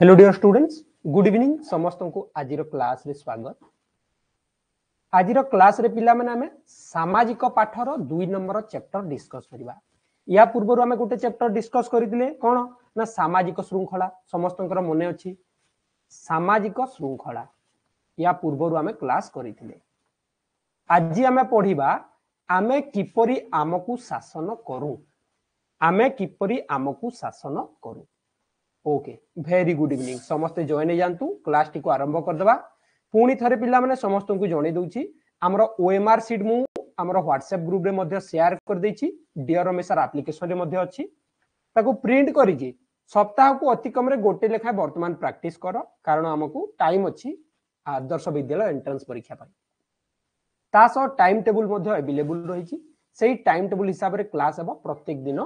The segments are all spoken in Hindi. Hello dear students good evening समस्त को आज क्लास रे स्वागत। आज क्लास रे पिला माने हमें सामाजिक पाठर 2 नंबर चैप्टर डिस्कस करबा। या पूर्व आम गोटे चैप्टर डिस्कस करथिले कोन ना सामाजिक श्रृंखला। समस्त मन अच्छी सामाजिक श्रृंखला या पूर्व आम क्लास करथिले। आज आम पढ़िबा आमे किपरि आमकु शासन करू। आमे किपरि आमकु शासन करू। ओके वेरी गुड इवनिंग समस्त जॉइन हो जातु। क्लास टी को आरंभ कर दबा। पुणी थरे पिला माने समस्त को जणे दोछि हमर ओएमआर सीट मु हमर व्हाट्सएप ग्रुप रे मध्ये शेयर कर देछि। डियर रमेशर एप्लीकेशन रे मध्ये अछि ताको प्रिंट करी जे सप्ताह को अति कम रे गोटे लेखा वर्तमान प्रैक्टिस करो कारण हमकु टाइम अछि आदर्श विद्यालय एंट्रेंस परीक्षा पर तासो टाइम टेबल मध्ये अवेलेबल रही छी। सेही टाइम टेबल हिसाब रे क्लास हबो प्रत्येक दिन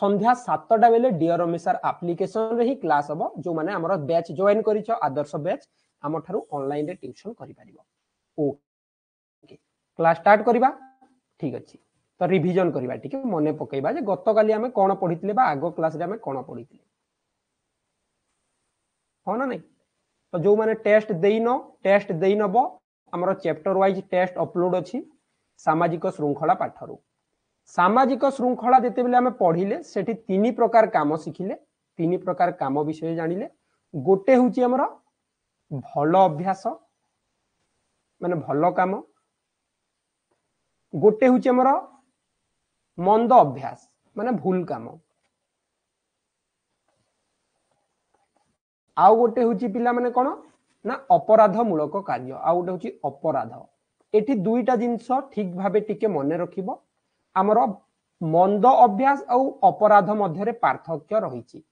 संध्या 7टा बेले। डियर रमेशर एप्लीकेशन रे ही क्लास हबो। जो माने हमर बैच जॉइन करिछो आदर्श बैच हमर थारु ऑनलाइन रे ट्यूशन करि परिबो। ओके क्लास स्टार्ट करिबा। ठीक अछि तो रिवीजन करिबा ठीके मने पकेइबा जे गत काली हमें कोन पढितले बा आगो क्लास रे हमें कोन पढितले होना नै। तो जो माने टेस्ट देइनबो हमर चैप्टर वाइज टेस्ट अपलोड अछि। सामाजिक श्रृंखला पाठरो सामाजिक श्रृंखला जते बेले हमें पढ़िले सेठी तीन प्रकार काम शिखिले। तीन प्रकार काम विषय जानिले। गोटे होची हमरो भलो अभ्यास माने भलो काम। गोटे होची हमरो मंद अभ्यास माने भूल काम। आ गोटे होची पिला माने कोन ना अपराध मूलक कार्य। आ गोटे होची अपराध। एठी दुईटा जिंस ठीक भाबे टिके मने रखिबो। आमरो मंद अभ्यास और अपराध मध्य पार्थक्य रही।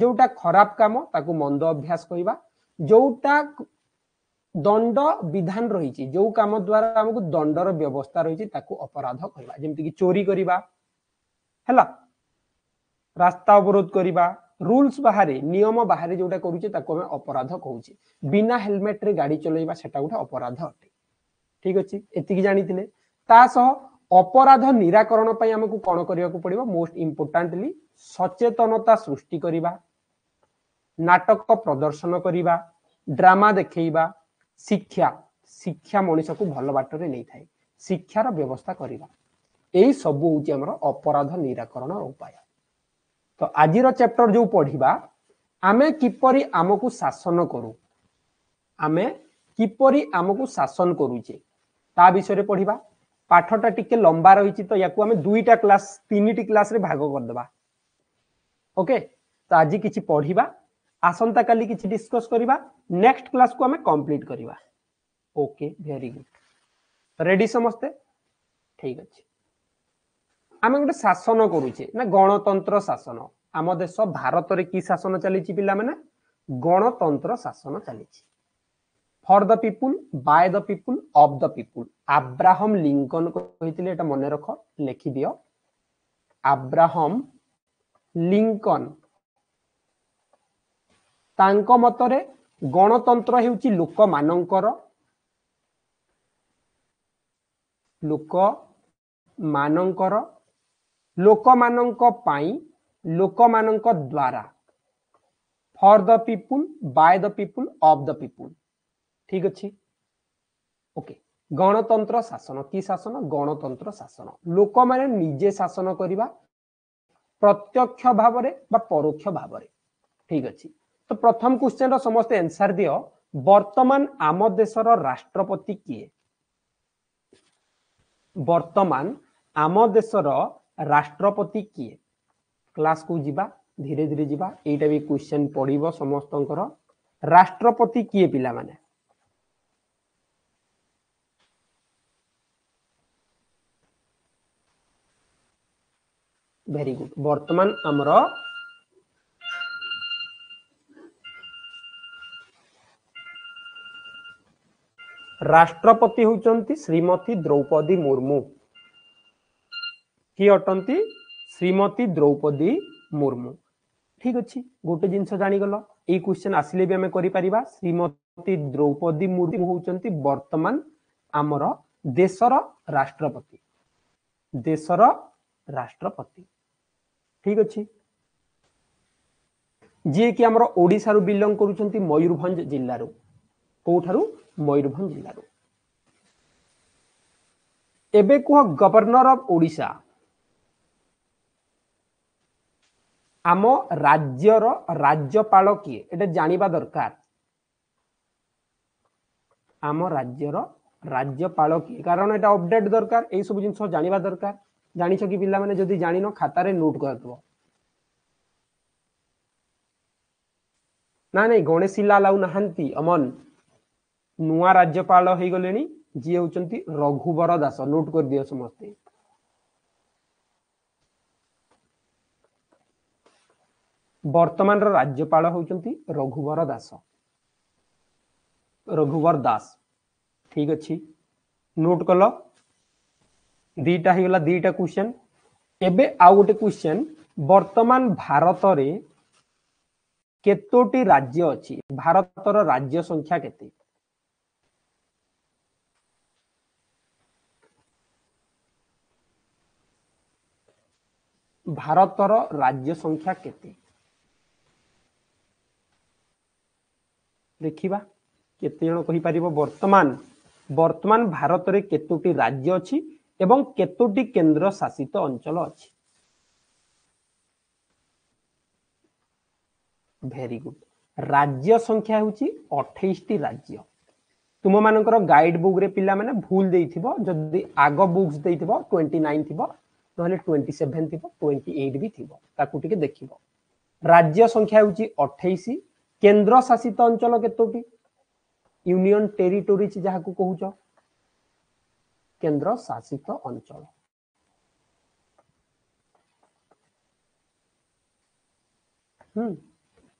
जोटा खराब काम ताकु मंद अभ्यास कहवा। जोटा दंड विधान रही जो काम द्वारा आमको दंडर व्यवस्था रही ताकु अपराध कहवा। जेमति कि चोरी करिबा हैला रास्ता अवरोध करिबा रूल्स बाहरे नियम बाहरे जोटा करूचे ताकु हम अपराध कहूचे। बिना हेलमेट रे गाड़ी चलैबा सेटा गोटे अपराध अटे। ठीक अछि एतिकी जानिथिले। ता सह अपराध निराकरण पई हमकु कोन करिया को पड़िबो मोस्ट इंपोर्टेंटली सचेतनता सृष्टि करिबा। नाटक प्रदर्शन करिबा ड्रामा देखैबा। शिक्षा शिक्षा मनुष्य को भल बाटर रे नै थाए शिक्षार व्यवस्था करिबा। एई सब होची हमर अपराध निराकरण उपाय। तो आजिर चैप्टर जो पढ़िबा आमे किपरि आमकु शासन करू। आमे किपरि आमकु शासन करूचे ता विषय रे पढ़िबा। पाठटा टिके लंबा रही तो याकु हमें दुईटा क्लास तीनिटी क्लास रे भाग कर दबा। ओके तो आज किछि पढ़िबा आसंता काली किछि डिस्कस करिबा। नेक्स्ट क्लास को हमें कंप्लीट करिबा। ओके वेरी गुड रेडी समस्ते। ठीक अछि हमें गोटे शासन करूचे ना गणतंत्र शासन। आम देश भारत रे की शासन चलीछि पिला माने गणतंत्र शासन चलीछि। For the people by the people of the people Abraham Lincoln कहिथिले। एटा मने रख लिखि दियो अब्राहम लिंकन। तांको मतरे गणतंत्र हेउची लोकमानंकर लोकमानंक पाई लोकमानंक द्वारा। For the people by the people of the people. ठीक अच्छी ओके गणतंत्र शासन की शासन गणतंत्र शासन लोक माने निजे शासन करिबा प्रत्यक्ष भाव रे बा परोक्ष भाव रे। ठीक अच्छी तो प्रथम क्वेश्चन रो समस्त आंसर दियो। वर्तमान आम देशर राष्ट्रपति किए? वर्तमान आम देशर राष्ट्रपति किए? क्लास को जीवा धीरे धीरे जीवा एटा भी क्वेश्चन पड़िबो समस्तंकर। राष्ट्रपति किए पिला माने? वेरी गुड वर्तमान हमरा राष्ट्रपति होचंती श्रीमती द्रौपदी मुर्मू। की अटंती? श्रीमती द्रौपदी मुर्मू। ठीक अच्छी गोटे जिनस जानीगल ये क्वेश्चन आसिले भी आम करिपरिबा। श्रीमती द्रौपदी मुर्मू होचंती वर्तमान आमर देशर राष्ट्रपति। देशर राष्ट्रपति। ठीक अच्छी जी कि हमर ओडिसा रु बिलोंग करूछंती मयूरभंज जिल्ला रु कोठारु मयूरभंज जिल्ला रु एबे को गवर्नर ऑफ ओडिसा आम राज्य रो राज्यपाल किए एटा जानिबा दरकार आम राज्य रो राज्यपाल किए कारण एटा अपडेट दरकार ए सब जिंस जानिबा दरकार जानिछ कि पिल्ला माने जदी जानिनो खाता रे नोट करतबो ना नहीं गणेश लाल आउनाहांती अमन नुआ राज्यपाल हो गले जी होचंती रघुवर दास नोट कर दियो समस्ते वर्तमान राज्यपाल होचंती रघुवर दास रघुवर दास ठीक अच्छी नोट कल दीटा हो गला दीटा क्वेश्चन एबे आउ गोटे क्वेश्चन वर्तमान भारत रे केतोटी राज्य अछि भारत रो राज्य संख्या केते भारत रो राज्य संख्या केते देखिबा केते जण कहि परिबो वर्तमान वर्तमान भारत रे केतोटी राज्य अछि एवं केतोटी केंद्र शासित अंचल अछि वेरी गुड राज्य संख्या होची 28 टी राज्य तुम मानकर गाइड बुक रे पिल्ला माने भूल देइथिबो जदी आग बुक्स देइथिबो 29 थिबो नहले 27 थिबो 28 भी थिबो ताकू टिके देखिबो राज्य संख्या होची 28 केंद्र शासित अंचल केतोटी यूनियन टेरिटोरी छि जहाकू कहूचो केंद्र शासित अंचल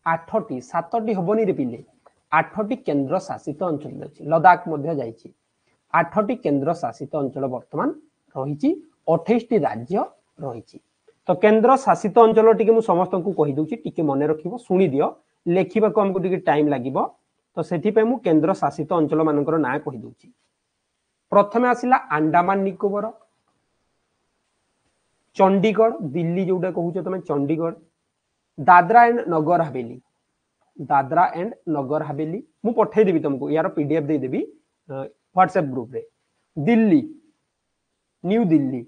आठटी सातटी हबनी रे पिले आठटी केंद्र शासित अंचल अछि लद्दाख मध्ये जाइछि आठटी केंद्र शासित अंचल वर्तमान रहिछि 28 टी राज्य रहिछि तो केंद्र शासित अंचल टिके मु समस्त को कहि दउछि टिके मने रखिबो सुनि दियो लेखिबा को हमको टिके टाइम लागिबो तो सेथि पे मु केंद्र शासित अंचल मानकर नाम कहि दउछि प्रथमे आसिला अंडमान निकोबर चंडीगढ़ दिल्ली जोडा कहूछ तमे चंडीगढ़ दादरा एंड नगर हवेली मु पठे देबी तुमको यार पीडीएफ दे देबी व्हाट्सएप ग्रुप रे दिल्ली न्यू दिल्ली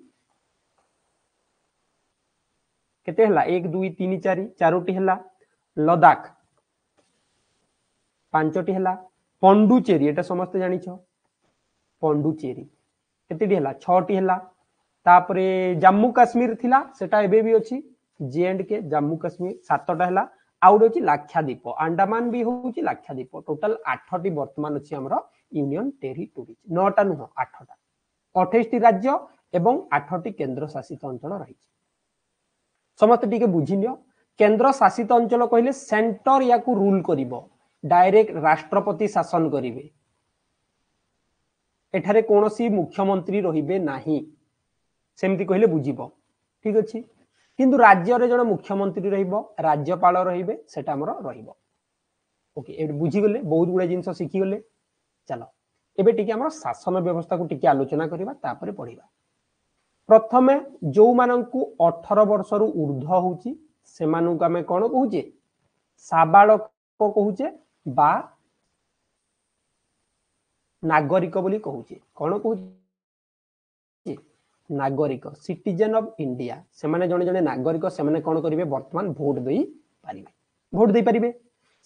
केते हला 1 2 3 4 चारोटी हला लद्दाख पांचोटी हला पंडुचेरी एटा समस्त जानि छ पंडुचेरी केतेडी हला 6टी हला तापरे जम्मू कश्मीर थिला सेटा एबे भी अछि जे एंड के जम्मू कश्मीर 7टा हला आउडो छि लाक्षाद्वीप अंडमान भी होउछि लाक्षाद्वीप टोटल 8टी वर्तमान अछि हमरो यूनियन टेरिटोरी 9टा नु 8टा 28टी राज्य एवं 8टी केंद्र शासित अंचल रहि समस्त टिके बुझिलियो केंद्र शासित अंचल कहिले सेंटर याकू रूल करिवो डायरेक्ट राष्ट्रपति शासन करिवे एठारे कोनोसी मुख्यमंत्री रहिबे नाही सेमति कहिले बुझिबो ठीक अछि किंतु राज्य रे जण मुख्यमंत्री रहिबो राज्यपाल रहिबे सेटा हमर रहिबो ओके ए बुझी गले बहुत गुडा जिंस सिखि गले चलो एबे टिके हमर शासन व्यवस्था को टिके आलोचना करिबा तापरे पढिबा प्रथमे जो मानंकु 18 वर्ष रु ऊर्ध्व होउची से मानंकु हमें कोन कहूचे साबालक को कहूचे बा नागरिक बोली कहूचे कोन कहूचे नागरिक सिटीजन ऑफ इंडिया से माने जने जने नागरिक से माने कोन करिवे वर्तमान वोट दे परिवे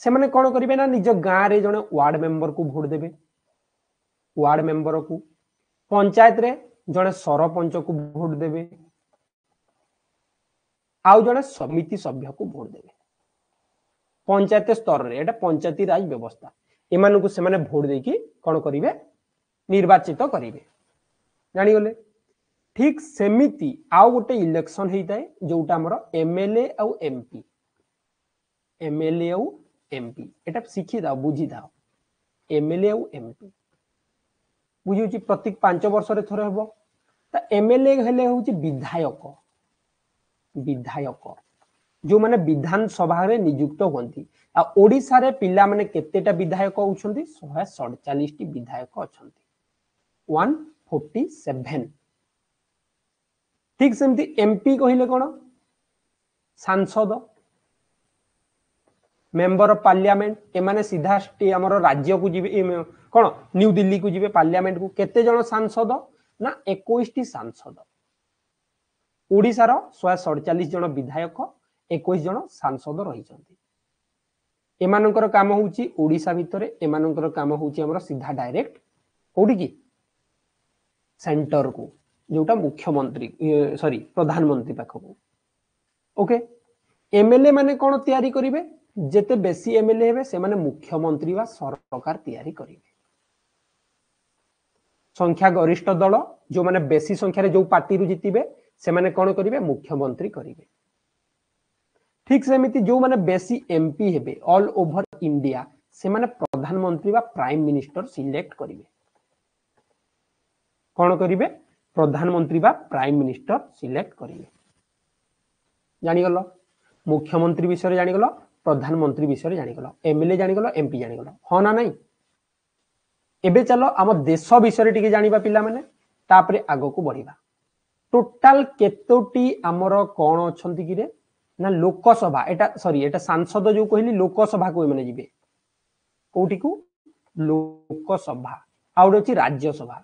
से माने कोन करिवे ना निज गां रे जने वार्ड मेंबर को वोट देबे वार्ड मेंबर को पंचायत रे जने सरपंच को वोट देबे आउ जने समिति सभ्य को वोट देबे पंचायत स्तर रे एटा पंचायती राज व्यवस्था ए मानन को से माने वोट देकी कोन करिवे निर्वाचित करिवे जानि गले ठीक सेमिति आउ गोटे इलेक्शन हेता है जोटा हमर एमएलए आउ एमपी एटा सिखि दा बुझी दा एमएलए आउ एमपी बुझियो छि प्रत्येक 5 वर्ष रे थोर हेबो त एमएलए हेले होछि विधायक जो माने विधान सभा रे नियुक्त होंती आ ओडिसा रे पिल्ला माने केतेटा विधायक होछंती 147 टी विधायक अछंती 147 ठीक सेमती एमपी कहले कोन सांसद मेम्बर ऑफ पार्लियामेंट एमाने सीधा राज्य को जी कौन न्यू दिल्ली को जी पार्लियामेंट को केते जन सांसद ना 21 सांसद ओडिशार 147 जन विधायक 21 जन सांसद रही एमानंकर काम होउची ओडिशा भितरे एमानंकर काम होउची हमर सीधा डायरेक्ट कोडी की सेंटर को जोटा मुख्यमंत्री सॉरी प्रधानमंत्री पाख को ओके एमएलए माने कोन तयारी करिवे जेते बेसी एमएलए हेबे से माने मुख्यमंत्री वा सरकार तयारी करिवे संख्या गरिष्ठ दल जो माने बेसी संख्या रे जो पार्टी रु जितिबे से माने कोन करिवे मुख्यमंत्री करिवे ठीक सेमिति जो माने बेसी एमपी हेबे ऑल ओवर इंडिया से माने प्रधानमंत्री वा प्राइम मिनिस्टर सिलेक्ट करिवे कोन करिवे प्रधानमंत्री वा प्राइम मिनिस्टर सिलेक्ट करिवे जानि गलो मुख्यमंत्री विषय जानि गलो प्रधानमंत्री विषय जानि गलो एमएलए जानि गलो एमपी जानि गलो हो ना नहीं एबे चलो हम देश विषय टिके जानिबा पिला माने तापरे आगो को बढ़िबा टोटल केतोटी हमरो कोन अछंती कि रे ना लोकसभा एटा सॉरी एटा सांसद जो कहली लोकसभा को माने जिवे कोठी को लोकसभा आउडो छि राज्यसभा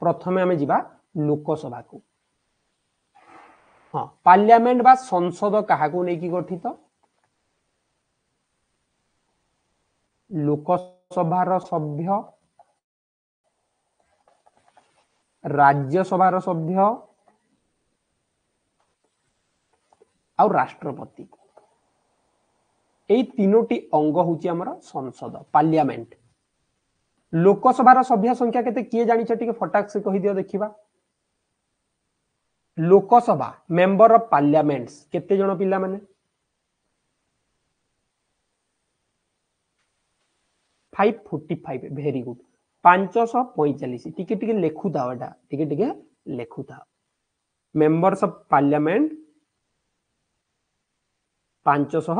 प्रथमे हमें जिबा लोकसभा को हाँ पार्लियामेंट बा संसद कहा को लेकी गठित तो? लोकसभा सभ्य राज्यसभा सभ्य और राष्ट्रपति ए तीनोटी अंग होची हमर संसद पार्लियामेंट लोकसभा सभ्य संख्या केते किए जानि छ टिके फटाक से कहि दियो देखिबा लोकसभा मेंबर ऑफ पार्लियामेंट केते जण पिला माने 545 वेरी गुड 545 टिके टिके लेखु दावडा टिके टिके लेखु था मेंबर्स ऑफ पार्लियामेंट 545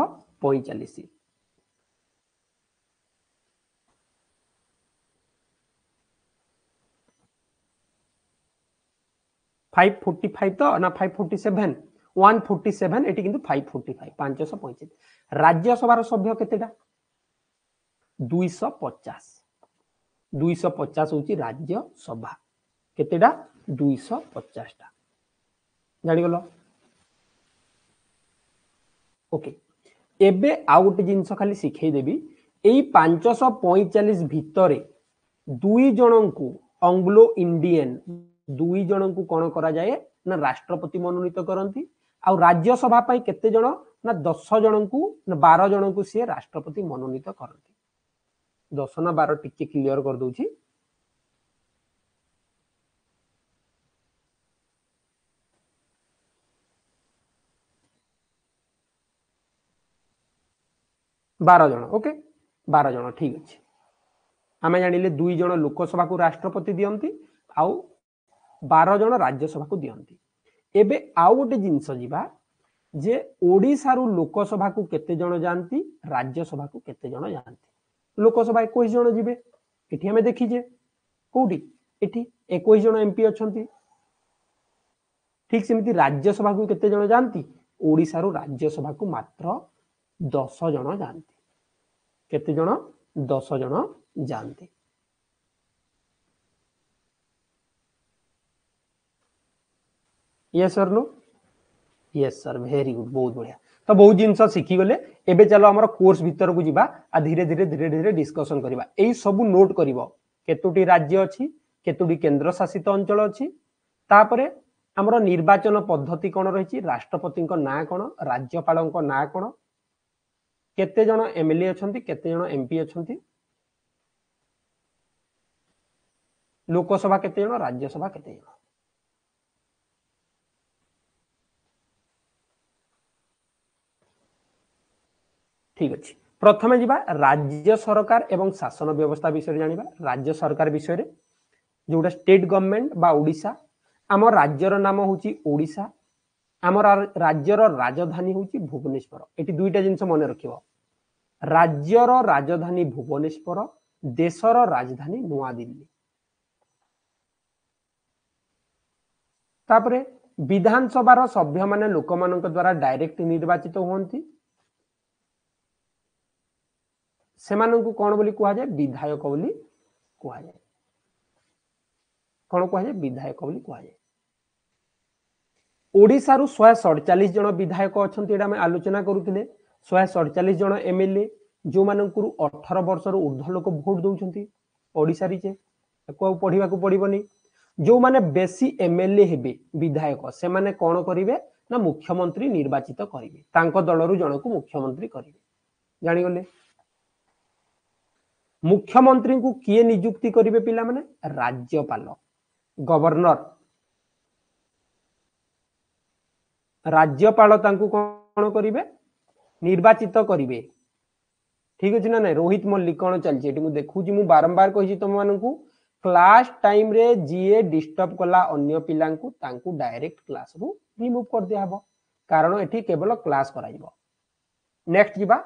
545 तो ना 547 147 एटी किंतु 545 545 राज्यसभा सभ्य केतेटा 250 होची राज्यसभा केतेटा 250 टा जानि गलो ओके एबे आउट जिंस खाली सिखै देबी एई 545 भितरे दुई जनंकू एंग्लो इंडियन दुई जनंकू कोन करा जाए ना राष्ट्रपति मनोनीत करंती आ राज्यसभा पाई केते जण ना 10 जनंकू ना 12 जनंकू से राष्ट्रपति मनोनीत करंती 10 ना 12 टिके क्लियर कर दोची बारह जन ठीक अच्छे आम जान दुई जन लोकसभा को राष्ट्रपति दियंती आउ 12 जन राज्यसभा को दियंती एबे आउ गोटे जिनस जीवा जे ओडिसा रु लोकसभा को केते जन जानती राज्यसभा को केते जन जानती लोकसभा 21 जन जीवे एठी हमें देखी जे कोठी एठी 21 जन एमपी अछंती ठीक सेमिति राज्यसभा को केते जन जानती ओडिसा रु राज्यसभा को मात्र 10 जन जानती केते जन 10 जन जानते yes sir no yes sir very good बहुत बढ़िया तो बहुत जिनस सीखी गले एबे चलो हमर कोर्स भीतर को जीवा आ धीरे धीरे डिस्कशन करबा एई सब नोट करबो केतोटी राज्य अछि केतोटी केंद्र शासित अंचल अछि तापरे हमर निर्वाचन पद्धति कोन रहिछि राष्ट्रपति को ना कोन राज्यपाल को ना कोन केते जन एमएलए अछंती केते जन एमपी अछंती लोकसभा केते जन राज्यसभा केते जन ठीक अछि प्रथमे जिबा राज्य सरकार एवं शासन व्यवस्था विषय जानिबा राज्य सरकार विषय रे जोडा स्टेट गवर्नमेंट बा ओडिसा आम राज्य रो नाम होची ओडिसा आमर राज्यर राजधानी होची भुवनेश्वर एटी दुईटा जिनस मन रखिबो राज्यर राजधानी भुवनेश्वर देशर राजधानी नुवा दिल्ली तापरे विधानसभा सभ्य माने लोकमानन द्वारा डायरेक्ट निर्वाचित होंती सेमाननकु कोन बोली कुहा जाय विधायक बोली कुहा जाय। कोन कुहा जाय विधायक बोली कुहा जाय। ओडिसा रु 147 जन विधायक अछंती एडा में आलोचना करूतिले। 147 जन एमएलए जो मानकु 18 वर्ष रु ऊर्ध्व लोक वोट दउछंती ओडिसा री जे को पढिबा को पडिबनी। जो माने बेसी एमएलए हेबे विधायक से माने कोन करिवे ना मुख्यमंत्री निर्वाचित करिवे तांको दलरु जनकु मुख्यमंत्री करिवे जानि गले। मुख्यमंत्री को किए नियुक्ति करिवे पिला माने राज्यपाल गवर्नर राज्यपाल तांको कोन करिवे निर्वाचित करिवे। ठीक अछि ना नै। रोहित मल्लिक कोन चलछि एटी मु देखुछि मु बारंबार कहि तुम मानकु क्लास टाइम रे जीए डिस्टर्ब कला अन्य पिलांकु तांकु डायरेक्ट क्लास रु रिमूव कर दिया हबो कारण एठी केवल क्लास कराइबो। नेक्स्ट जिबा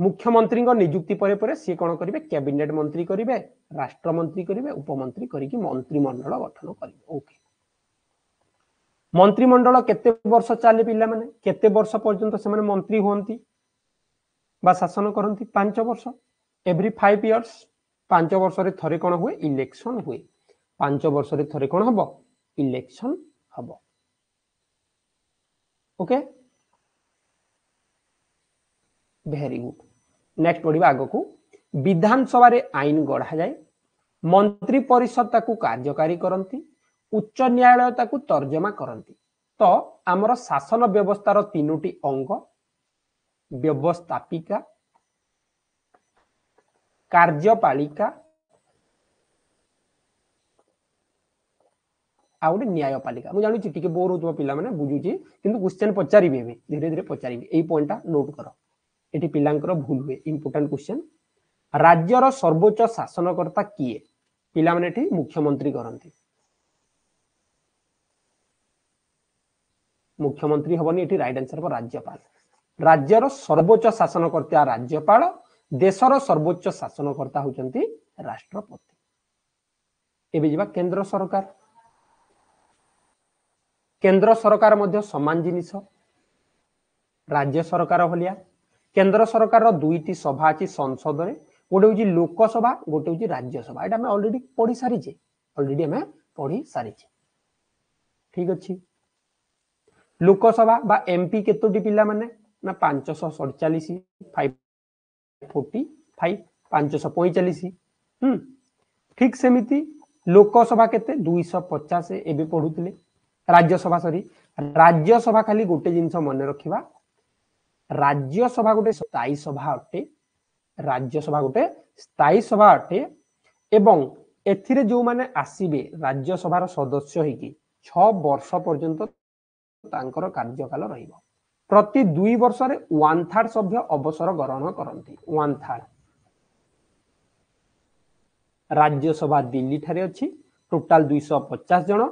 मुख्यमंत्री को नियुक्ति परे परे से कोन करिवे कैबिनेट मंत्री करिवे राष्ट्र मंत्री करिवे उपमंत्री करिकि मंत्रिमंडल गठन करिवे। ओके मंत्रिमंडल केते वर्ष चाले पिला माने केते वर्ष पर्यंत से माने मंत्री होंती बा शासन करंती 5 वर्ष एवरी 5 इयर्स 5 वर्ष रे थरे कोन होए इलेक्शन होए 5 वर्ष रे थरे कोन हबो इलेक्शन हबो। Okay very good. नेक्स्ट पढ़िबा आगो को विधानसभा रे आईन गढ़ा जाए मंत्री परिषद ताकू कार्यकारी करंती उच्च न्यायालय ताकू तर्जमा करंती। तो हमर शासन व्यवस्था रो तीनोटी अंग व्यवस्थापिका कार्यपालिका आ गए न्यायपालिका। मु जानुची टिके बोर होतो पिला माने बुझुची किंतु क्वेश्चन पचारीबे धीरे धीरे पचारीबे एई पॉइंटटा नोट करो एटी पिलांकर भूल हुए इंपोर्टेंट क्वेश्चन। राज्यर सर्वोच्च शासनकर्ता किए पिला माने एठी मुख्यमंत्री करंती मुख्यमंत्री हबनी एठी राइट आंसर पर राज्यपाल। राज्यर सर्वोच्च शासनकर्ता राज्यपाल देशर सर्वोच्च शासनकर्ता होचंती राष्ट्रपति। एबे जिबा केंद्र सरकार। केंद्र सरकार मध्य समान जिनिस राज्य सरकार भलिया। केंद्र सरकार रो दुईटी सभा अछि संसद रे गोटे होची लोकसभा गोटे होची राज्यसभा। एटा हम ऑलरेडी पढी सारिजे ठीक अछि। लोकसभा बा एमपी केतोटी पिला माने ना 547 545 545 ठीक सेमिति लोकसभा केते 250 एबे पढुतिले राज्यसभा सॉरी राज्यसभा खाली गोटे जिंस मन रखिबा राज्यसभा गोटे स्थायी सभा अटे राज्यसभा गोटे स्थायी सभा अटे एवं एथिरे जो माने आसीबे राज्यसभा रो सदस्य हेकी 6 वर्ष पर्यंत तांकर कार्यकाल रहिबो। प्रति 2 वर्ष रे 1/3 सभ्य अवसर ग्रहण करंती 1/3। राज्यसभा दिल्ली थारे अछि टोटल 250 जन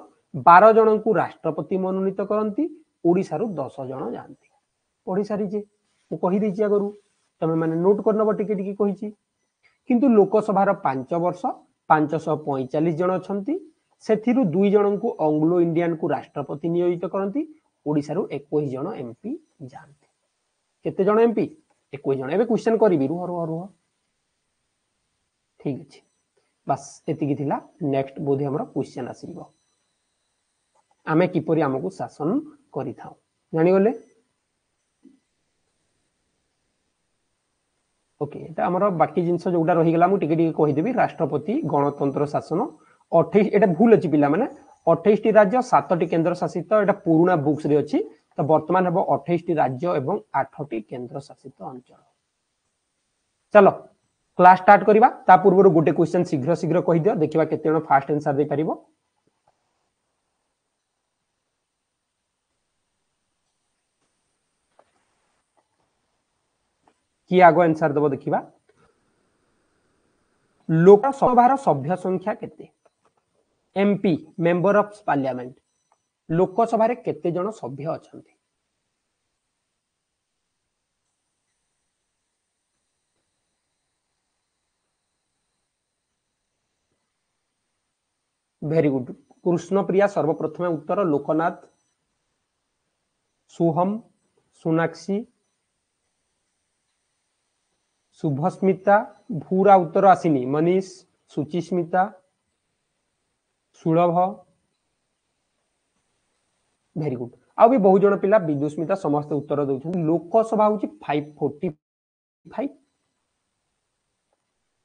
12 जन को राष्ट्रपति मनोनीत करंती ओडिसा रु 10 जन जानती ओडिसा री जे मु कहि दैछि अगरु तमे माने नोट करनबो टिके टिके कहिछि। किंतु लोकसभा रो 5 वर्ष 545 जन अछंती सेथिरु 2 जन को एंग्लो इंडियन को राष्ट्रपति नियोजित करंती ओडिसा रु 21 जन एमपी जानती केते जन एमपी 21 जन। एबे क्वेश्चन करिबि रुह रुह रुह ठीक अछि बस एतिकि थिला। नेक्स्ट बोधे हमर क्वेश्चन आसीबो आमे किपरि हमकु शासन करि थाउ जानि गले। ओके एटा हमर बाकी जिंस जोडा रहि गेला मु टिके टिके कहि देबि। राष्ट्रपति गणतंत्र शासन 28 एटा भूल अछि पिला माने 28 टी राज्य 7 टी केंद्र शासित एटा पुराना बुक्स रे अछि तो वर्तमान हबो 28 टी राज्य एवं 8 टी केंद्र शासित अंचल। चलो क्लास स्टार्ट करिबा ता पूर्व गोटे क्वेश्चन शीघ्र शीघ्र कहि दियो देखिबा केते जण फास्ट आंसर दे परिबो। की आगो आंसर दबो देखिबा। लोकसभा सभ्य संख्या केते MP member of parliament Lok Sabha रे केते जण सभ्य अछंती वेरी गुड। कृष्णप्रिया सर्वप्रथम उत्तर लोकनाथ सोहम सोनाक्षी शुभस्मिता भूरा उत्तर आसिनी मनीष सुचिस्मिता सुलभ वेरी गुड आउ भी बहुत जन पिला विदुस्मिता समस्त उत्तर दउछन लोकसभा होची 545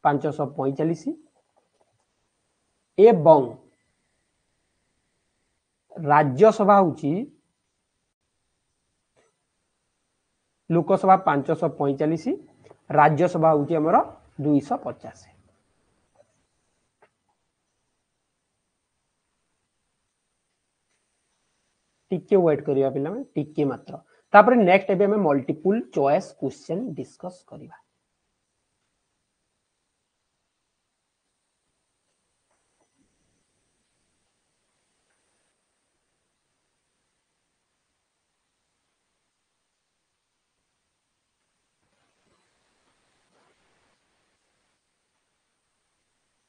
545 एवं राज्यसभा होची लोकसभा 545 राज्यसभा होची हमर 250 टिके वेट करिया पिला में टिके मात्र तापर नेक्स्ट एबे में मल्टीपल चॉइस क्वेश्चन डिस्कस करिवा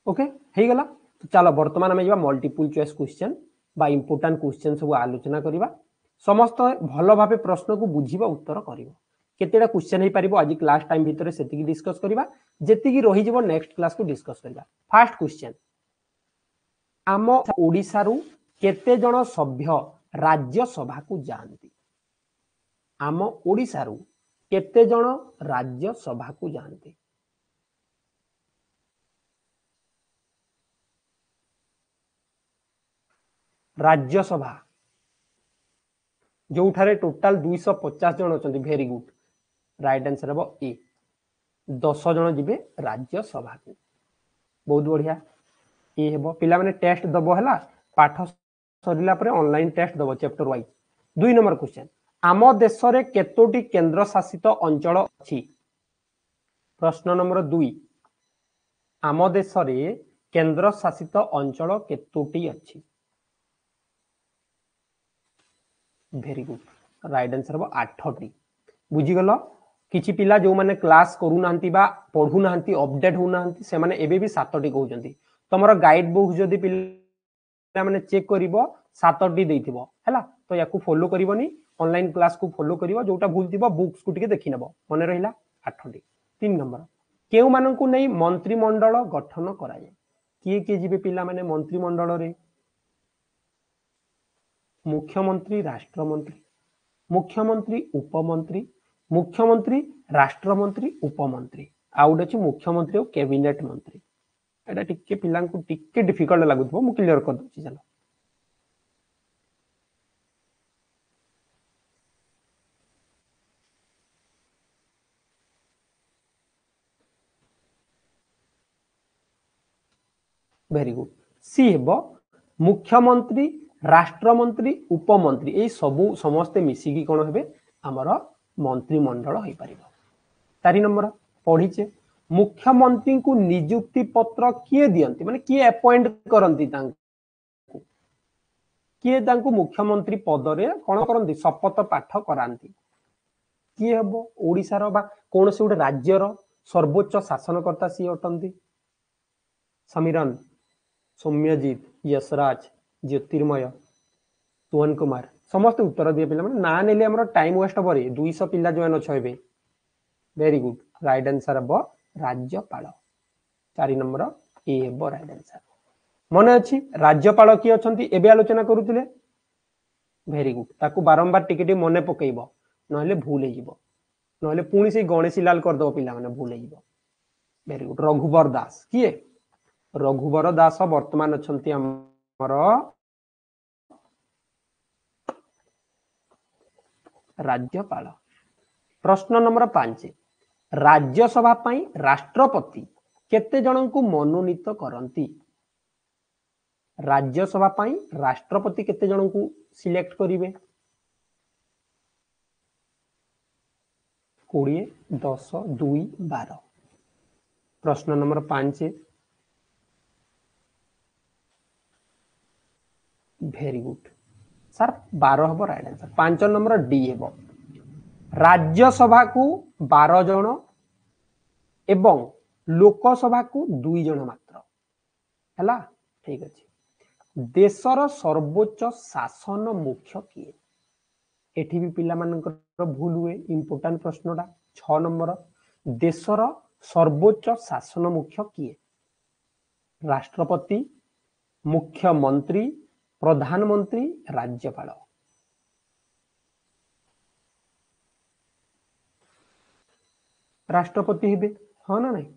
ओके हे गला तो चलो वर्तमान में जबा मल्टीपल चॉइस क्वेश्चन बा इंपोर्टेंट क्वेश्चन सब आलोचना करबा समस्त भलो भाबे प्रश्न को बुझीबा उत्तर करबो केतेडा क्वेश्चन हे पारिबो आज क्लास टाइम भितर सेति की डिस्कस करबा जेति की रहि जबो नेक्स्ट क्लास को डिस्कस करबा फर्स्ट क्वेश्चन आम ओडिसा रु केते जण सभ्य राज्य सभा को जानती आम ओडिसा रु केते जण राज्य सभा को जानती राज्यसभा जो ठारे टोटल 250 जन अछंती वेरी गुड राइट आंसर हबो ए 10 जन जिबे राज्यसभा को बहुत बढ़िया ए हेबो पिला माने टेस्ट दबो हला पाठ सरिला परे ऑनलाइन टेस्ट दबो चैप्टर वाइज दुई नंबर क्वेश्चन आम देश रे केतोटी केंद्र शासित अंचल अछि प्रश्न नंबर 2 आम देश रे केंद्र शासित अंचल केतोटी अछि वेरी गुड राइट आंसर हो 8टी बुझी गलो किछि पिला जो माने क्लास करू नांती बा पढू नांती अपडेट हो नांती से माने एबे भी 7टी कहउजंती तमरो गाइड बुक जदी पिला माने चेक करिवो 7टी देथिवो हला तो याकू फॉलो करिवोनी ऑनलाइन क्लास को फॉलो करिवो जोटा भूलथिवो बुक्स को टिके देखि नबो मने रहिला 8टी 3 नंबर केउ मानन को नै मंत्री मंडल गठन कराय किए के जिबे पिला माने मंत्री मंडल रे मुख्यमंत्री राष्ट्रमंत्री मुख्यमंत्री उपमंत्री मुख्यमंत्री राष्ट्रमंत्री उपमंत्री आउट अछि मुख्यमंत्री और कैबिनेट मंत्री एटा टिके पिलां को टिके डिफिकल्ट लागुथबो मु क्लियर कर दउछि चलो वेरी गुड सी हेबो मुख्यमंत्री राष्ट्रमंत्री उपमंत्री ए सबु समस्त मिसिकी कोन हेबे हमर मंत्रिमंडल होई परिबो तारि नंबर पढीचे मुख्यमंत्री को नियुक्ति पत्र किए दियंती माने किए अपॉइंट करंती तांको किए तांको मुख्यमंत्री पद रे कोन करंती शपथ पाठ करांती किए हेबो ओडिसा रो बा कोनसे उड राज्य रो सर्वोच्च शासनकर्ता सी अटंती समीरन सौम्यजीत यशराज ज्योतिर्मय सुवन कुमार समस्त उत्तर दिए पिला माने ना नेले हमरो टाइम वेस्ट परे 200 पिला जॉइन होइबे वेरी गुड राइट आंसर हबो राज्यपाल 4 नंबर ए हबो राइट आंसर मन अछि राज्यपाल की अछंती एबे आलोचना करूतिले वेरी गुड ताकू बारंबार टिकटे मने पकेइबो नहले भूल हे जिवो नहले पुणी से गणेशीलाल कर दो पिला माने भूल हे जिवो वेरी गुड रघुवर दास किए रघुवर दास वर्तमान अछंती हम राज्यपाल प्रश्न नंबर 5 राज्यसभा राष्ट्रपति केते जन को मनोनीत करंती राज्यसभा राष्ट्रपति केते जन को सिलेक्ट करिवे 20 10 2 12 प्रश्न नंबर 5 वेरी गुड सर 12 हबो राइट आंसर 5 नंबर डी हेबो राज्यसभा को 12 जन एवं लोकसभा को 2 जन मात्र हला ठीक अछि देशर सर्वोच्च शासन मुख्य किए एठी भी पिला मानकर भूल हुए इंपोर्टेंट प्रश्नडा 6 नंबर देशर सर्वोच्च शासन मुख्य किए? राष्ट्रपति, मुख्यमंत्री, प्रधानमंत्री, राज्यपाल। राष्ट्रपति हे हाँ ना नहीं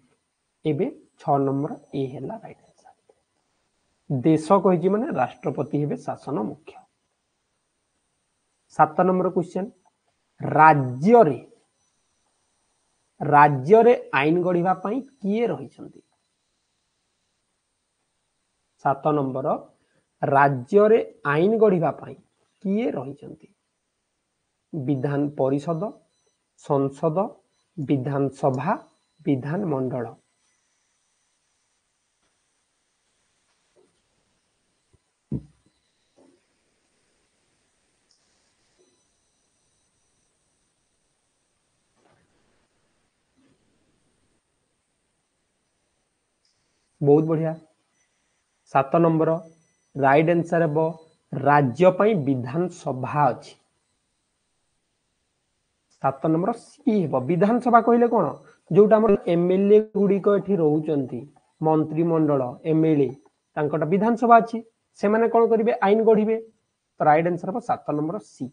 एबे 6 नंबर ए हैला राइट आंसर। देश कहि माने राष्ट्रपति हे शासन मुख्य। 7 नंबर क्वेश्चन, राज्य रे आईन गढ़ीबा पई किए रहिसंती? 7 नंबर, राज्य रे आईन गढ़ीबा पई किए रहिसंती? विधान परिषद, संसद, विधानसभा, विधान मंडल। बहुत बढ़िया। 7 नंबर राइट आंसर है राज्य पई विधानसभा अछि। 7 नंबर सी हे विधानसभा कहले कोन जोटा हमर एमएलए गुडी को एठी रहउचंती मंत्रिमंडल एमएलए तांकटा विधानसभा अछि से माने कोन करिवे आइन गढिबे तो राइट आंसर पर 7 नंबर सी।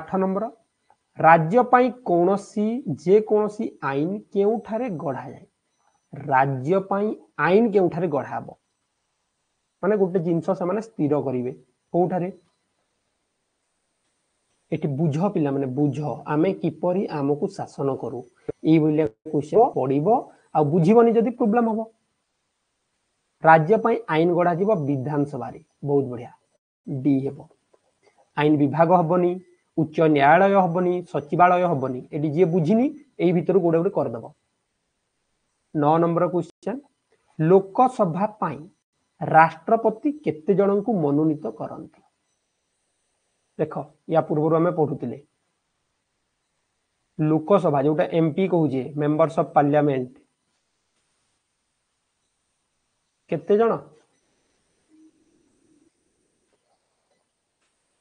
8 नंबर राज्य पई कोनोसी जे कोनोसी आइन केउठारे गढा जाय? राज्य पई आइन केउठारे गढाबो माने गुटे जिंसो से माने स्थिर करिवे कोउठारे एटी बुझ पिला माने बुझ आमे किपरि आमको शासन करू ई बोलिया क्वेश्चन पडिबो आ बुझिबनी जदी प्रॉब्लम हबो। राज्य पई आइन गडा जीव विधानसभा रे। बहुत बढ़िया डी हेबो। आइन विभाग हबनी, उच्च न्यायालय हबनी, सचिवालय हबनी एडी जे बुझिनी एई भितर गोडे गोडे कर देबो। 9 नंबर क्वेश्चन, लोकसभा पई राष्ट्रपति केते जनन को मनोनीत करंती? देखो या पूर्व आम पढ़ुले लोकसभा जोटा एमपी कहूजे मेंबर्स ऑफ पार्लियामेंट केते जण?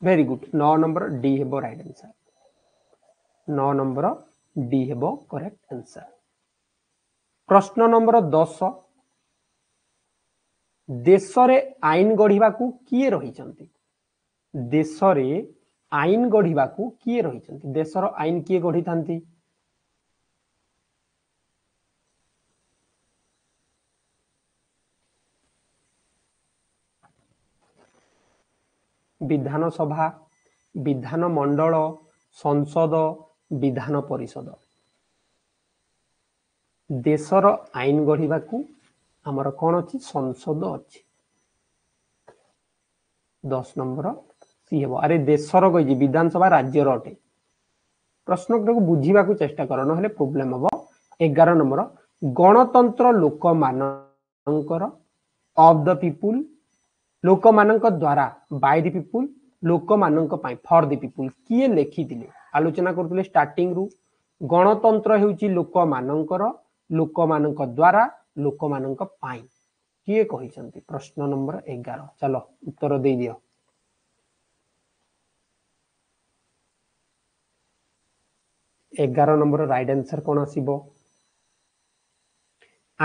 वेरी गुड 9 नंबर डी हेबो राइट आंसर। 9 नंबर डी हेबो करेक्ट आंसर। प्रश्न नंबर 10, देश रे आईन गढ़ीबा को किए रहिसंती? देश रे आईन गढ़ीबा को किए रहिसंती? देश रो आईन किए गढ़ी थांती? विधानसभा, विधान मंडल, संसद, विधान परिषद। देश रो आईन गढ़ीबा को हमर कोन अछि? संसद अछि। 10 नंबर सी हेबो। अरे देशर कहि विधानसभा राज्य अटे प्रश्न को बुझीबा को चेष्टा कर नहले प्रॉब्लम हबो। 11 नंबर गणतंत्र लोकमानंकर, ऑफ द पीपुल, लोकमानंक द्वारा, बाय द पीपुल, लोकमानंक पई, फॉर द पीपुल किए लेखिदिले? आलोचना करथले स्टार्टिंग रु गणतंत्र हेउची लोकमानंकर, लोकमानंक द्वारा, लोकमानंक पई किए कहिसंती? प्रश्न नंबर 11 चलो उत्तर दे दियो। एगार नंबर राइट आंसर कौन आसीबो?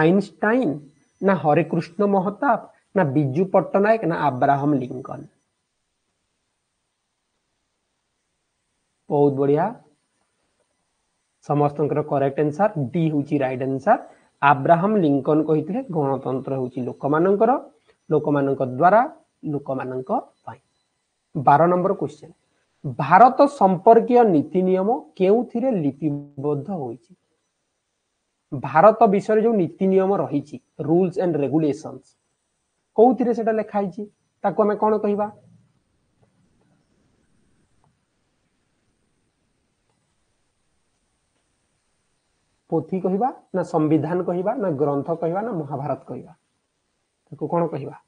आइनस्टाइन ना हरेकृष्ण महताब ना बिजू पट्टनायक ना अब्राहम लिंकन। बहुत बढ़िया समस्त करेक्ट आंसर डी होची राइट आंसर। अब्राहम लिंकन कहितले गणतंत्र होची लोकमानंकर, लोकमानंक द्वारा, लोकमानंक पई। 12 नंबर क्वेश्चन, भारत संपर्कीय नीति नियम केउथिरे लिपिबद्ध होईची? भारत विषय जो नीति नियम रहीची रूल्स एंड रेगुलेशंस कोउथिरे सेटा लेखाईची ताको हमें कोन कहिबा? पोथी कहिबा ना संविधान कहिबा ना ग्रंथ कहिबा ना महाभारत कहिबा ताको कोन कहिबा?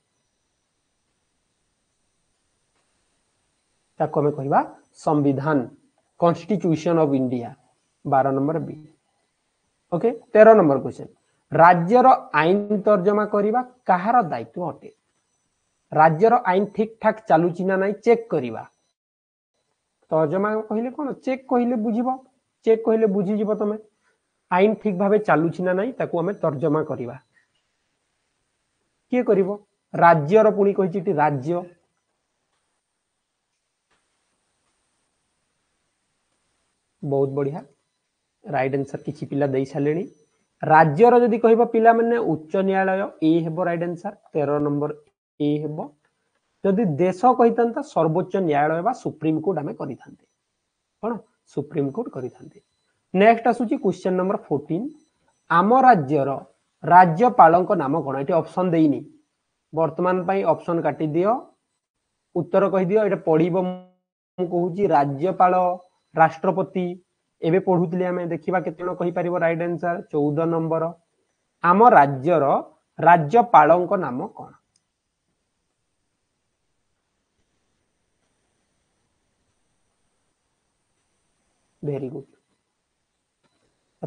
ताको हमें कहिबा संविधान constitution of India. 12 number B okay. 13 number question, राज्य रो आईन तर्जमा करिबा कहार दायित्व अटे? राज्य रो आईन ठीक ठाक चालुची ना नाही चेक करिबा तर्जमा कहले कोन? चेक कहले बुझिबो, चेक कहले बुझि जिवो तमे। आईन ठीक भाव चलुच ना ना ताकू हमें तर्जमा करवा किए कर राज्यर पुणी कही राज्य बहुत बढ़िया राइट आंसर किसी पिला दे सारे राज्यर जदि कह पिला मैंने उच्च न्यायालय ए हेब राइट आंसर 13 नंबर ए हेब जदि देश कही था सर्वोच्च न्यायालय बा सुप्रीम कोर्ट आम करी कौन सुप्रीम कोर्ट करी थांते। नेक्स्ट आसुची क्वेश्चन नंबर 14 आम राज्यर राज्यपाल नाम कौन ये ऑप्शन देनी वर्तमान पर ऑप्शन काटी दियो उत्तर कही दियो ये पढ़व मुझे राज्यपाल राष्ट्रपति एवं पढ़ुले आम देखा केत राइट आंसर 14 नंबर आम राज्यर राज्यपाल नाम कौन वेरी गुड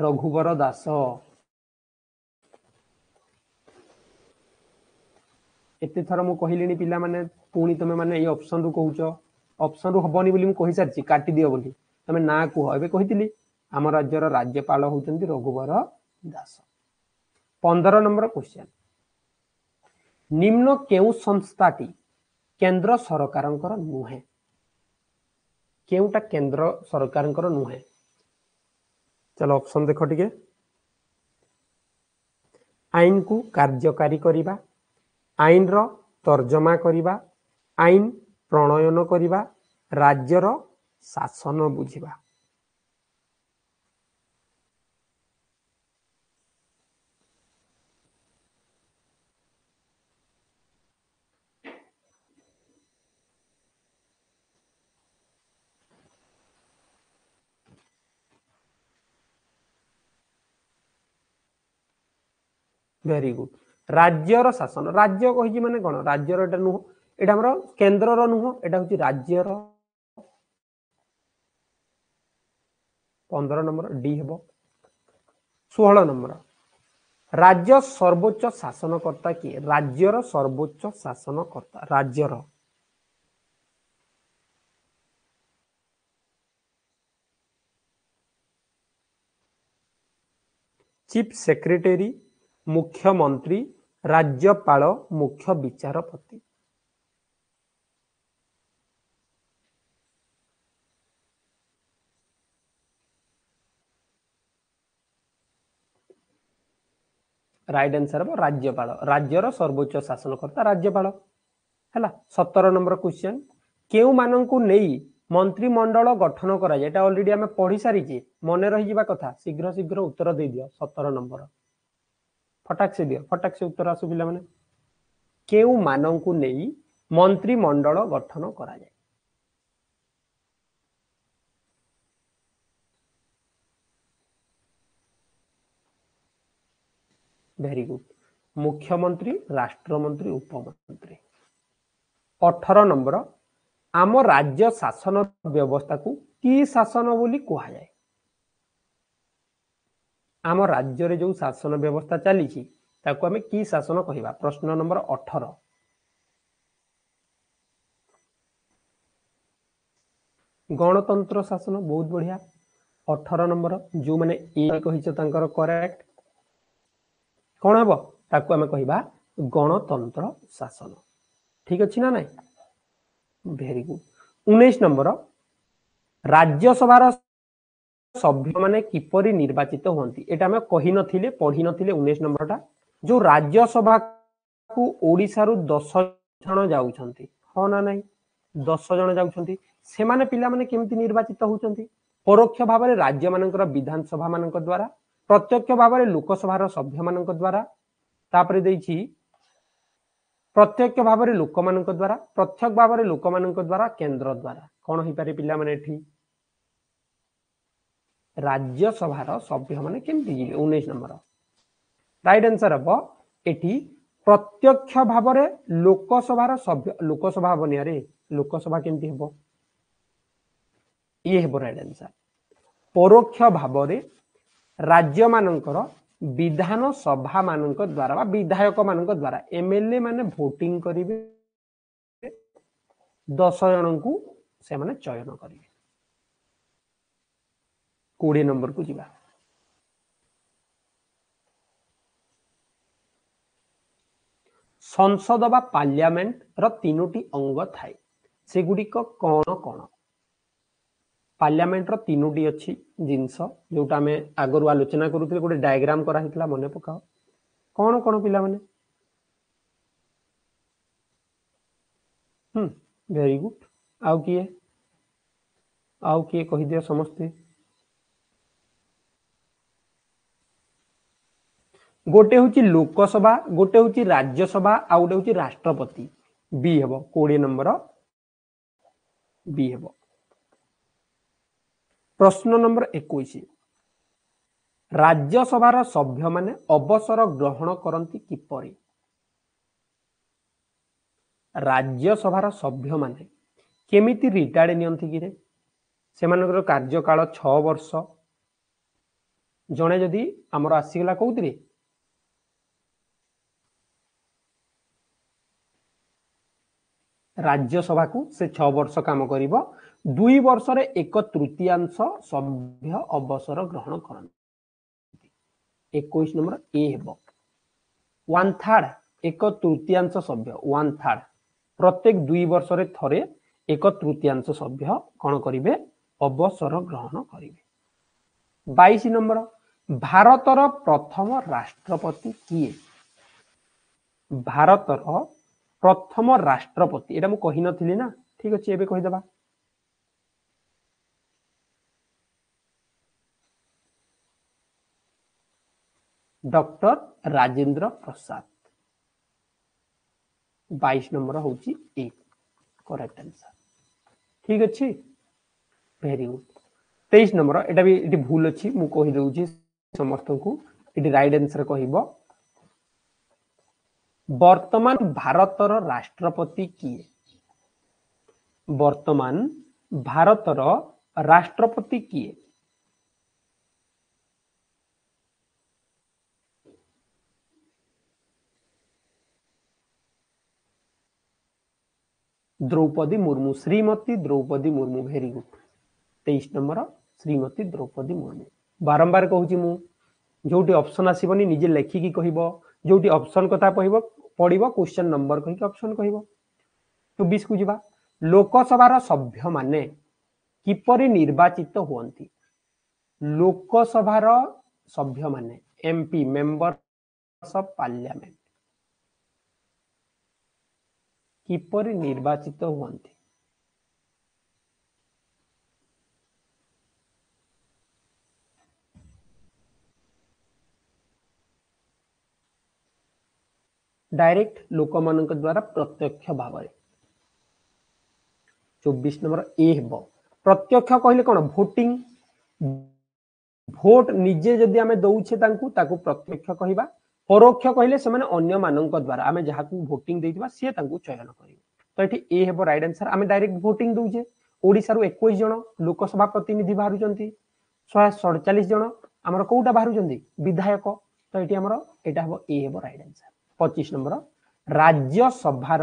रघुवर दास एते थर मु कहलिनी पिला माने पुणी तमे माने ए ऑप्शन रु कहउचो ऑप्शन रु हबनी बोली मु कहि सारची काटी दियो बोली तमे ना कुह एबे कहितली हम राज्यर राज्यपाल होचंती रघुवर दास। 15 नंबर क्वेश्चन निम्न केउ संस्थाटी केंद्र सरकारंकर नुहे केउटा केंद्र सरकारंकर नुहे चलो ऑप्शन देखो टिके आईन को कार्यकारी करिबा आईन रो तर्जमा करिबा आईन प्रणयन करिबा राज्य रो शासन बुझिबा वेरी गुड राज्यर शासन राज्य कही माने कौन राज्यर एटा नुह एटा हमरो केंद्रर नुह एटा होची राज्यर 15 नंबर डी हेबो। 16 नंबर राज्य सर्वोच्च शासनकर्ता की राज्यर सर्वोच्च शासनकर्ता राज्यर चीफ सेक्रेटरी मुख्यमंत्री राज्यपाल मुख्य विचारपति राइट आंसर है राज्यपाल राज्यर सर्वोच्च शासनकर्ता राज्यपाल है। 17 नंबर क्वेश्चन केउ माननकु नेई मंत्रिमंडल गठन कराए ऑलरेडी आम पढ़ी सारी मन रही जावा कथा शीघ्र शीघ्र उत्तर दे दियो 17 नंबर फटाक से उत्तर आसु पिला माने केउ माननकु नेई मंत्रिमंडल गठन कराए वेरी गुड मुख्यमंत्री राष्ट्रमंत्री उपमंत्री। 18 नंबर आम राज्य शासन व्यवस्था को की शासन बोली कहा जाए आम राज्य रे जो शासन व्यवस्था चली ताको हमें की शासन कहिबा प्रश्न नंबर 18 गणतंत्र शासन बहुत बढ़िया 18 नंबर जो मैंने ए कहिछ तांकर करेक्ट कौन हम ताको हमें कहिबा गणतंत्र शासन ठीक अछि ना नहीं वेरी गुड। 19 नंबर राज्यसभा सभ्य माने किपरि निर्वाचित होंती एटा हम कहि नथिले पढ़ी नथिले 19 नंबरटा जो राज्यसभा को ओडिसा रु 10 जण जाउछंती हो ना नहीं 10 जण जाउछंती से माने पिला माने केमति निर्वाचित होउछंती परोक्ष भाव रे राज्य मानकर विधानसभा मानकर द्वारा प्रत्यक्ष भाव रे लोकसभा रो सभ्य मानकर द्वारा तापरे दैछि प्रत्यक्ष भाव रे लोक मानकर द्वारा प्रत्यक्ष भाव रे लोक मानकर द्वारा केंद्र द्वारा कोन होई पारे पिला माने एठी राज्यसभा सभ्य मान के 19 नंबर राइट आंसर हम एटी प्रत्यक्ष भाव में लोकसभा सभ्य लोकसभा बनिया रे लोकसभा केमती हम ये हम राइट आंसर परोक्ष भाव में राज्य मानकर विधानसभा मान द्वारा विधायक मान द्वारा एमएलए माने वोटिंग करेंगे 10 जन को से माने चयन करेंगे। 20 नंबर को जीवा संसद बा पार्लियामेंट रो तीनोटी अंग थाए सेगुड़िक कौन कौन पार्लियामेंट रो तीनोटी अच्छी जिनस जोटा आम आगु आलोचना करूँ गोटे डायग्राम कराही मन पकाओ कौन कौन पिला माने वेरी गुड आउ किए कहि दियो समस्ते गोटे हूँ लोकसभा गोटे हूँ राज्यसभा आ गोटे हूँ राष्ट्रपति बी हम 20 नंबर बी हम प्रश्न नंबर 21 राज्यसभार सभ्य माने अवसर ग्रहण करती किपरि राज्यसभार सभ्य माने केमिति रिटायर्ड नियंती किरे सेमानकर कार्यकाल 6 वर्ष जने जदि हमर आसीगला कहउतरे राज्यसभा को से 6 वर्ष काम करिवो 2 वर्ष रे 1/3 सभ्य अवसर ग्रहण करंती 21 नंबर ए हेबो 1/3 1/3 सभ्य 1/3 प्रत्येक 2 वर्ष रे थरे 1/3 सभ्य कौन करिवे अवसर ग्रहण करिवे 22 नंबर भारतर प्रथम राष्ट्रपति किए भारतर प्रथम राष्ट्रपति एटा मु कहि नथिली ना ठीक अछि एबे कहि देबा डॉक्टर राजेंद्र प्रसाद 22 नंबर होची ए करेक्ट आंसर ठीक अछि वेरी गुड 23 नंबर एटा भी इटी भूल अछि मु कहि दउची समस्त को इटी राइट आंसर कहिबो वर्तमान भारतर राष्ट्रपति किए वर्तमान भारतर राष्ट्रपति किए Droupadi Murmu Shrimati Droupadi Murmu very good 23 number Shrimati Droupadi Murmu बारंबार कहूची मु जोटी ऑप्शन आसीबनी निजे लेखी की कहिबो जोटी ऑप्शन कथा पढिबो पढिबो क्वेश्चन नंबर कहि ऑप्शन कहिबो 24 को जिबा लोकसभार सभ्य माने किपरि निर्वाचित होंती लोकसभार सभ्य माने एमपी मेंबर्स ऑफ पार्लियामेंट किपरि निर्वाचित होंती डायरेक्ट लोक मान द्वारा प्रत्यक्ष भाव 24 नंबर ए हे प्रत्यक्ष कहले कौन भोटिंग भोट निजे जदि आमे दउछे तांकू ताकू प्रत्यक्ष कहिबा परोक्ष कहले से माने अन्य मानन द्वारा आमे जहाकू भोटिंग देइबा से तांकू चयन करिबो तो एठी ए हेबो राइट आंसर आमे डायरेक्ट भोटिंग दउछे ओडिसा रो 21 जण लोकसभा प्रतिनिधि बाहरु जंती 147 जण हमर कोउटा बाहरु जंती विधायक तो एठी हमर एटा हेबो ए हेबो राइट आंसर 25 नंबर राज्यसभार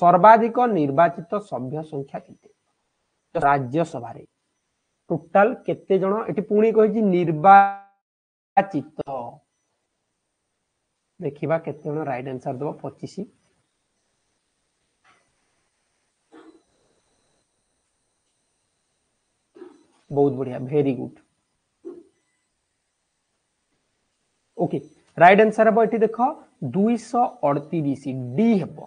सर्वाधिक निर्वाचित सभ्य संख्या केते राज्यसभा रे टोटल केते जण एठी पुणी कहि जी निर्वाचित देखिबा केते जण राइट आंसर दो 25 बहुत बढ़िया very good okay right answer हम एठी देखो 238 डी हेब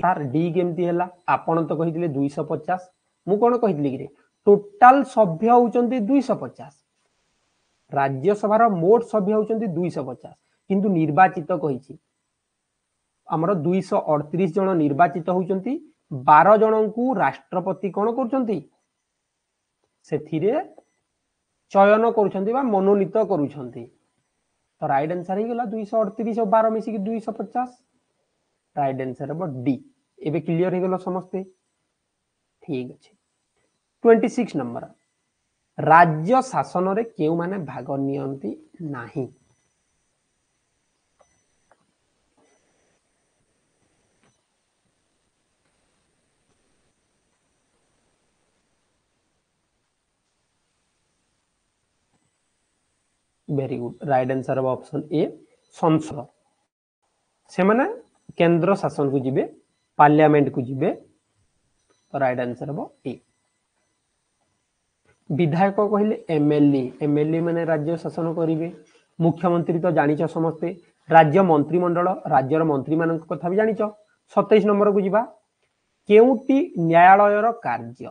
सर डी केमती हला आपण तो कहिदिले 250 मु कोन कहिदिले कि टोटल सभ्य होचंती 250 राज्यसभा रो मोट सभ्य होचंती 250 किंतु निर्वाचित कहिछि हमरो 238 जण निर्वाचित होचंती 12 जणों को राष्ट्रपति कोन करचंती सेथिरे चयन करचंती बा मनोनीत करचंती तो राइट आंसर ही गला 238 और 12 मिसी की 250 राइट आंसर अब डी एबे क्लियर ही गलो समस्ते ठीक अछि 26 नंबर राज्य शासन रे केउ माने भाग नियंती नाही very good right answer option A संसद से माने केंद्र शासन को जीवे पार्लियामेंट को जीवे तो राइट आंसर हम ए। विधायक कहले एमएलए, एमएलए माने राज्य शासन करेंगे। मुख्यमंत्री तो जानी समस्ते, राज्य मंत्रिमंडल राज्यर मंत्री मान कथा भी जानी। 27 नंबर को जीवा केउटी न्यायालयर कार्य,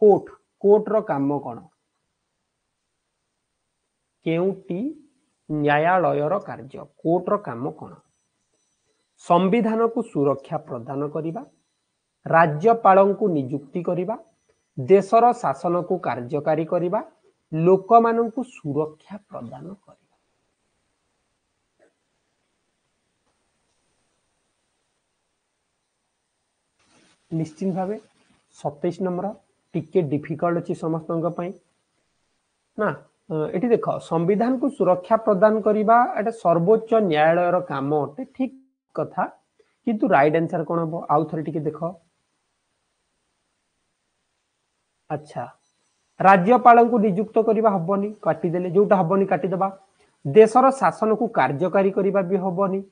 कोर्ट, कोर्टर काम कौन, केउटी न्यायालयर कार्य, कोर्टर काम कौन। संविधान को सुरक्षा प्रदान करिबा, राज्यपाल को नियुक्ति करिबा, देशर शासन को कार्यकारी करिबा, लोक मान को सुरक्षा प्रदान करिबा। निश्चित भाव 27 नंबर टिके डिफिकल्ट अच्छी समस्त ना। ये देख संविधान को सुरक्षा प्रदान करवा सर्वोच्च न्यायालय काम अटे ठीक कथा, किंतु राइट आंसर कौन हम आउ थे टिके देख। अच्छा राज्यपाल को नियुक्त करवा हबनी, काटिदेले जोटा हबनी काटिदेबा। देशर शासन को कार्यकारी करवा भी हबनी,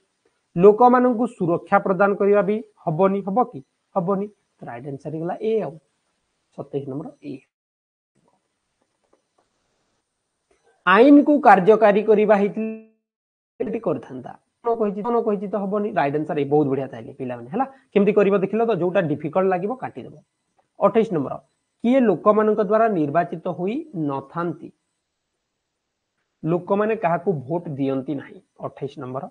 लोक मान को सुरक्षा प्रदान करवा भी हबनी, हम कि हबनी। राइट आंसर गला ए आउ 27 नंबर ए। आईन को कार्यकारी करवा हिति करथंता कोनो कहिछि तो हबनी। राइट आंसर ए बहुत बढ़िया ताले पिला माने हला केमति करबो देखिलो तो जोटा डिफिकल्ट लागिबो काटि देबो। 28 नंबर किए लोक मानक द्वारा निर्वाचित होई नथांती, लोक माने काहाकू वोट दियंती नाही। 28 नंबर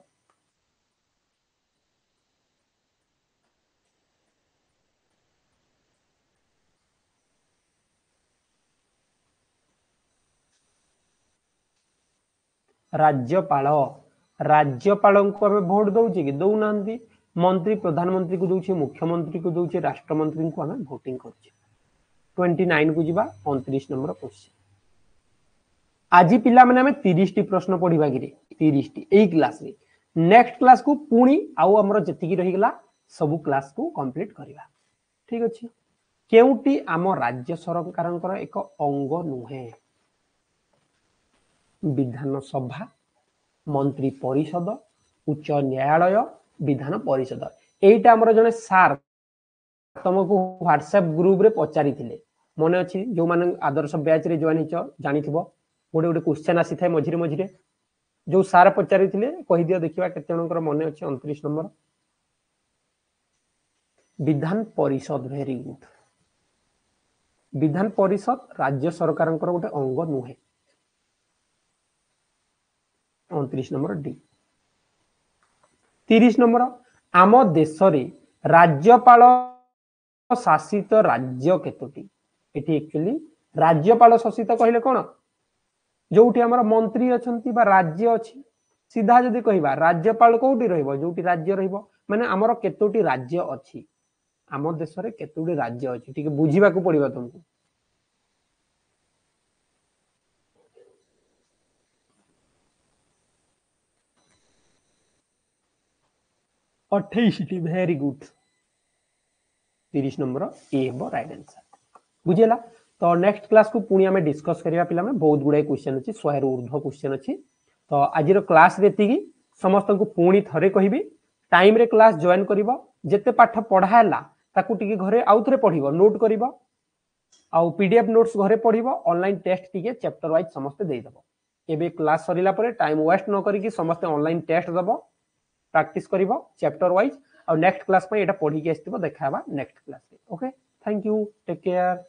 राज्यपाल, राज्यपाल को आम भोट दौचे कि दौना, मंत्री प्रधानमंत्री को दौचे, मुख्यमंत्री को दौचे, राष्ट्रमंत्री को आम भोटिंग करछे। 29 को जीवा 29 नंबर क्वेश्चन। आज पिला माने आम 30 प्रश्न पढ़ा कि 30 एई क्लास रे। नेक्स्ट क्लास को पुणी आउ हमर जतिकी रहिगला सब क्लास को कंप्लीट करिवा। ठीक अछि। केउटी आम राज्य सरकारनकर एक अंग नुहे, विधानसभा, मंत्री परिषद, उच्च न्यायालय, विधान परिषद। एटा हमर जने सार तुमको व्हाट्सएप ग्रुप रे पचारि थिले मन अछि, जो मान आदर्श बैच रे जॉइन हिचो जानिथिबो गोटे गोटे क्वेश्चन आसी थाए मझिरे मझिरे, जो सार पचारि थिले कहि दियो देखिबा केते जनकर मन अछि। 29 number Vidhan Parishad, very good. Vidhan Parishad राज्य सरकारनकर गोटे अंग नुहे। 29 नंबर डी। 30 नंबर आम देश राज्यपाल शासित राज्य केतोटी। एठी एक्चुअली राज्यपाल शासित कहले कौन, जोठी हमर मंत्री अछंती बा राज्य अछि। सीधा जदी कहबा राज्यपाल कोठी रहइबो, जोठी राज्य रहइबो माने हमर केतोटी राज्य अछि, आम देश रे केतोटी राज्य अछि। ठीक बुझीबा को पड़िबा तुमको। अठेटी वेरी गुड। 30 नंबर ए हम राइट आंसर। बुझेला तो नेक्स्ट क्लास को पुणी आमे डिस्कस करिया पिला में, बहुत गुडे क्वेश्चन अछि, 100 रु ऊर्ध्व क्वेश्चन अछि। तो आज रो क्लास रेतिकी समस्त को पुणी थरे कहिबी टाइम रे क्लास जॉइन करिवो, जते पाठ पढाला ताकू टिके घरे आउ थरे पढिवो, नोट करिवो, आउ पीडीएफ नोट्स घरे पढिवो, ऑनलाइन टेस्ट टिके चैप्टर वाइज समस्त देइ दबो। एबे क्लास सरीला परे टाइम वेस्ट न करिकि समस्त ऑनलाइन टेस्ट दबो, प्रैक्टिस करिवो चैप्टर वाइज। और नेक्स्ट क्लास में एटा पढ़ी के आस्थिबो। देखा next class. Okay, thank you, take care.